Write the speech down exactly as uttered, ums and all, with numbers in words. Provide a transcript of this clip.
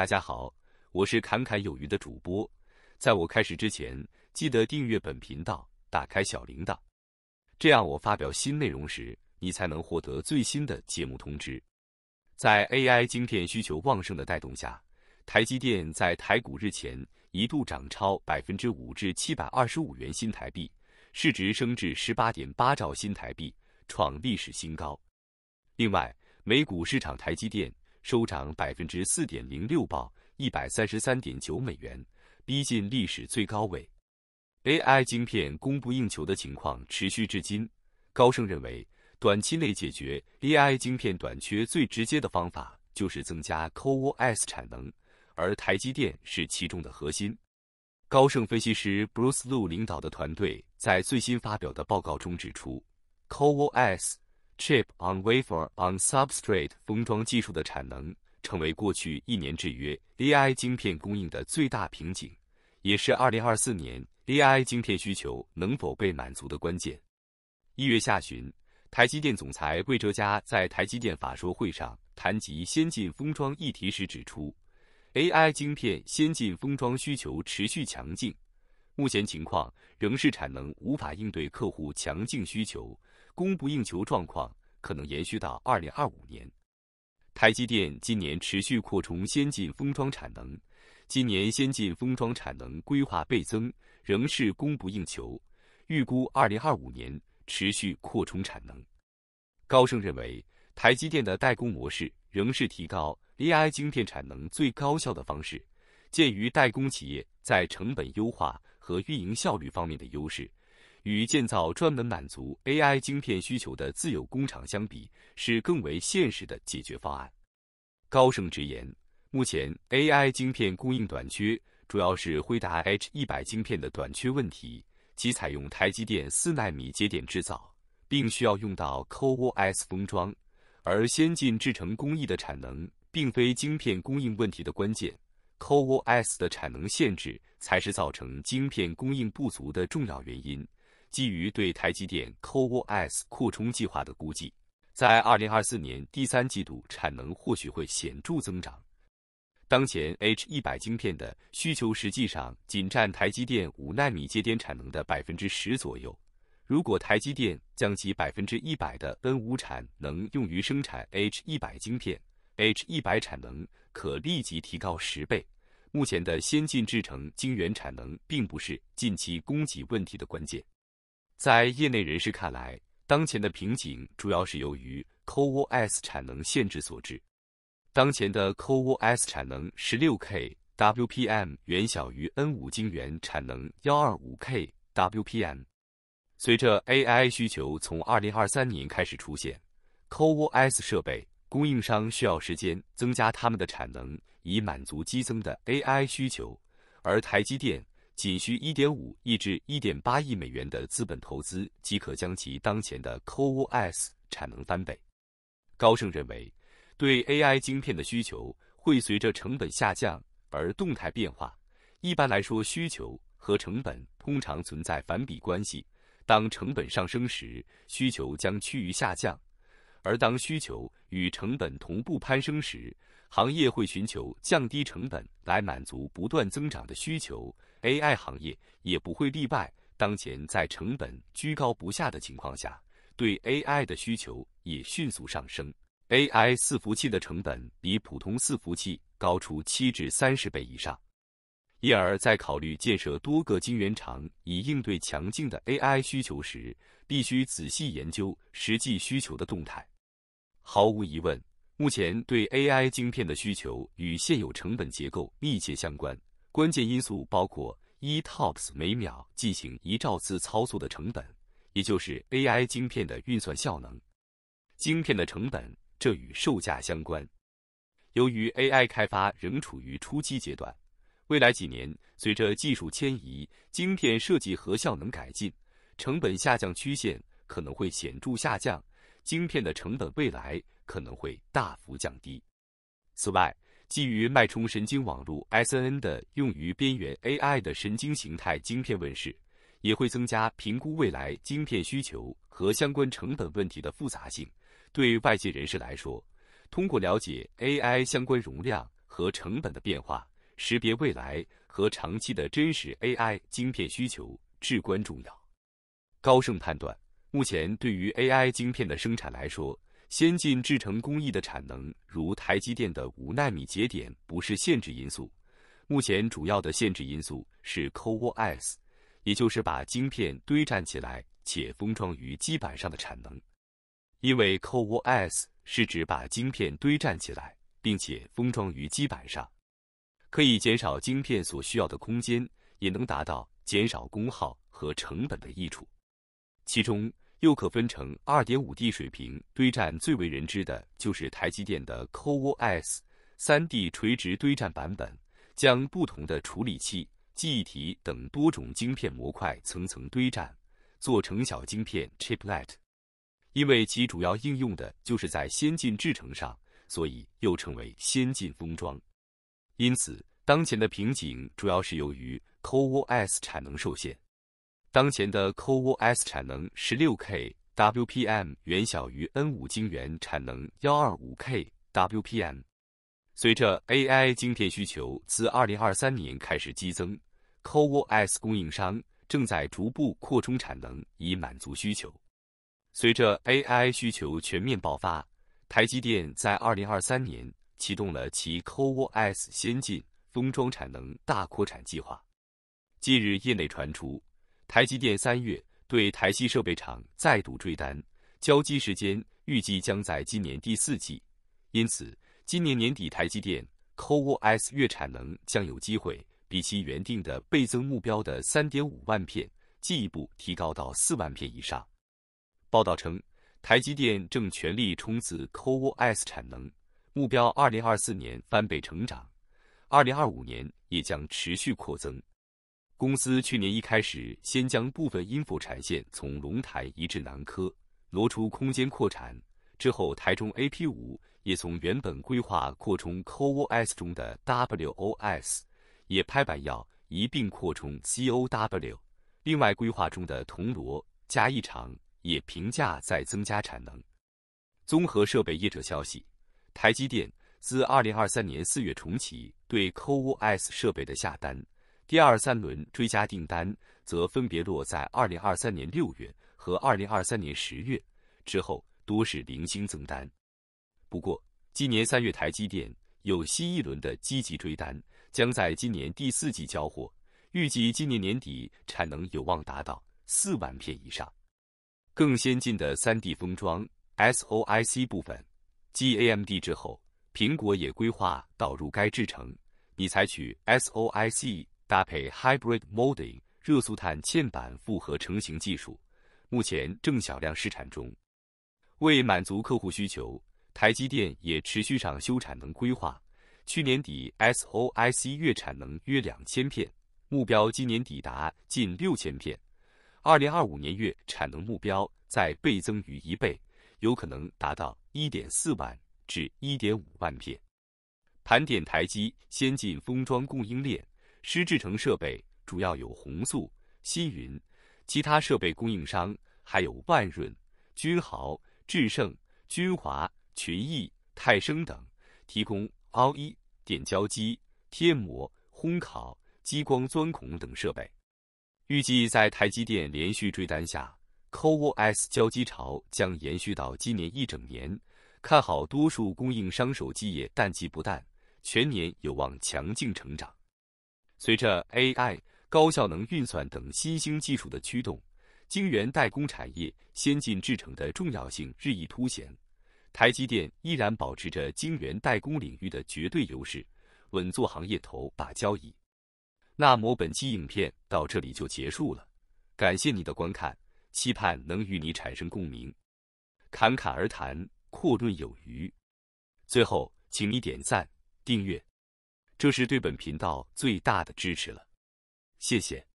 大家好，我是侃侃有余的主播。在我开始之前，记得订阅本频道，打开小铃铛，这样我发表新内容时，你才能获得最新的节目通知。在 A I 晶片需求旺盛的带动下，台积电在台股日前一度涨超 百分之五 至七百二十五元新台币，市值升至 十八点八兆新台币，创历史新高。另外，美股市场台积电收涨 百分之四点零六 报 一百三十三点九 美元，逼近历史最高位。A I 晶片供不应求的情况持续至今，高盛认为，短期内解决 A I 晶片短缺最直接的方法就是增加 CoWoS 产能，而台积电是其中的核心。高盛分析师 Bruce Lu 领导的团队在最新发表的报告中指出， CoWoS Chip on Wafer on Substrate 封装技术的产能成为过去一年制约 A I 晶片供应的最大瓶颈，也是二零二四年 A I 晶片需求能否被满足的关键。一月下旬，台积电总裁魏哲嘉在台积电法说会上谈及先进封装议题时指出， A I 晶片先进封装需求持续强劲，目前情况仍是产能无法应对客户强劲需求，供不应求状况可能延续到二零二五年。台积电今年持续扩充先进封装产能，今年先进封装产能规划倍增，仍是供不应求，预估二零二五年持续扩充产能。高盛认为，台积电的代工模式仍是提高 A I 晶片产能最高效的方式，鉴于代工企业在成本优化和运营效率方面的优势，与建造专门满足 A I 晶片需求的自有工厂相比，是更为现实的解决方案。高盛直言，目前 A I 晶片供应短缺主要是辉达 H 一百 晶片的短缺问题，其采用台积电四奈米节点制造，并需要用到 CoWoS 封装，而先进制程工艺的产能并非晶片供应问题的关键， CoWoS 的产能限制才是造成晶片供应不足的重要原因。基于对台积电 CoWoS 扩充计划的估计，在二零二四年第三季度产能或许会显著增长。当前 H 一百 晶片的需求实际上仅占台积电五奈米节点产能的 百分之十 左右，如果台积电将其 百分之百 的 N 五 产能用于生产 H 一百 晶片， H 一百 产能可立即提高十倍。目前的先进制程晶圆产能并不是近期供给问题的关键。在业内人士看来，当前的瓶颈主要是由于 CoWoS 产能限制所致。当前的 CoWoS 产能 十六 K W P M 远小于 N 五 晶圆产能 一百二十五 K W P M。随着 A I 需求从二零二三年开始出现， CoWoS 设备供应商需要时间增加他们的产能，以满足激增的 A I 需求，而台积电仅需 一点五亿至 一点八亿美元的资本投资，即可将其当前的 CoWoS 产能翻倍。高盛认为，对 A I 晶片的需求会随着成本下降而动态变化。一般来说，需求和成本通常存在反比关系，当成本上升时，需求将趋于下降，而当需求与成本同步攀升时，行业会寻求降低成本来满足不断增长的需求。 A I 行业也不会例外，当前在成本居高不下的情况下，对 A I 的需求也迅速上升。 A I 伺服器的成本比普通伺服器高出七至三十倍以上，因而在考虑建设多个晶圆厂以应对强劲的 A I 需求时，必须仔细研究实际需求的动态。毫无疑问，目前对 A I 晶片的需求与现有成本结构密切相关，关键因素包括 一 T O P S 每秒进行一兆次操作的成本，也就是 A I 晶片的运算效能。晶片的成本，这与售价相关。由于 A I 开发仍处于初期阶段，未来几年随着技术迁移、晶片设计和效能改进，成本下降曲线可能会显著下降，晶片的成本未来可能会大幅降低。此外，基于脉冲神经网络 S N N 的用于边缘 A I 的神经形态晶片问世，也会增加评估未来晶片需求和相关成本问题的复杂性。对外界人士来说，通过了解 A I 相关容量和成本的变化，识别未来和长期的真实 A I 晶片需求至关重要。高盛判断，目前对于 A I 晶片的生产来说，先进制程工艺的产能，如台积电的五纳米节点，不是限制因素。目前主要的限制因素是 CoWoS， 也就是把晶片堆栈起来且封装于基板上的产能。因为 CoWoS 是指把晶片堆栈起来，并且封装于基板上，可以减少晶片所需要的空间，也能达到减少功耗和成本的益处。其中，又可分成 二点五D 水平堆栈，最为人知的就是台积电的 CoWoS 三D 垂直堆栈版本，将不同的处理器、记忆体等多种晶片模块层层堆栈，做成小晶片 chiplet。因为其主要应用的就是在先进制程上，所以又称为先进封装。因此，当前的瓶颈主要是由于 CoWoS 产能受限。当前的 CoWoS 产能 十六K W P M 远小于 N 五 晶圆产能 一百二十五K W P M。随着 A I 晶片需求自二零二三年开始激增， CoWoS 供应商正在逐步扩充产能以满足需求。随着 A I 需求全面爆发，台积电在二零二三年启动了其 CoWoS 先进封装产能大扩产计划。近日业内传出，台积电三月对台系设备厂再度追单，交机时间预计将在今年第四季。因此，今年年底台积电 CoWoS 月产能将有机会比其原定的倍增目标的 三点五万片，进一步提高到四万片以上。报道称，台积电正全力冲刺 CoWoS 产能，目标二零二四年翻倍成长，二零二五年也将持续扩增。公司去年一开始先将部分InFO产线从龙潭移至南科，挪出空间扩产。之后台中 A P 五 也从原本规划扩充 CoWoS 中的 W O S， 也拍板要一并扩充 C O W。 另外规划中的铜锣、嘉义厂也评价再增加产能。综合设备业者消息，台积电自二零二三年四月重启对 CoWoS 设备的下单，第二三轮追加订单则分别落在二零二三年六月和二零二三年十月，之后多是零星增单。不过，今年三月台积电有新一轮的积极追单，将在今年第四季交货，预计今年年底产能有望达到四万片以上。更先进的 三D 封装 S O I C 部分，继 A M D 之后，苹果也规划导入该制程，以采取 S O I C搭配 Hybrid Molding 热速碳嵌板复合成型技术，目前正小量试产中。为满足客户需求，台积电也持续上修产能规划，去年底 S O I C 月产能约 两千片，目标今年抵达近 六千片，二零二五年月产能目标再倍增逾一倍，有可能达到 一点四万至 一点五万片。盘点台积先进封装供应链，湿制程设备主要有宏塑、新云，其他设备供应商还有万润、君豪、智胜、君华、群益、泰升等，提供凹一、点胶机、贴膜、烘烤、激光钻孔等设备。预计在台积电连续追单下， CoWoS 交机潮将延续到今年一整年，看好多数供应商手机也淡季不淡，全年有望强劲成长。随着 A I、高效能运算等新兴技术的驱动，晶圆代工产业先进制程的重要性日益凸显。台积电依然保持着晶圆代工领域的绝对优势，稳坐行业头把交椅。那么本期影片到这里就结束了，感谢你的观看，期盼能与你产生共鸣。侃侃而谈，阔论有余。最后，请你点赞、订阅。这是对本频道最大的支持了，谢谢。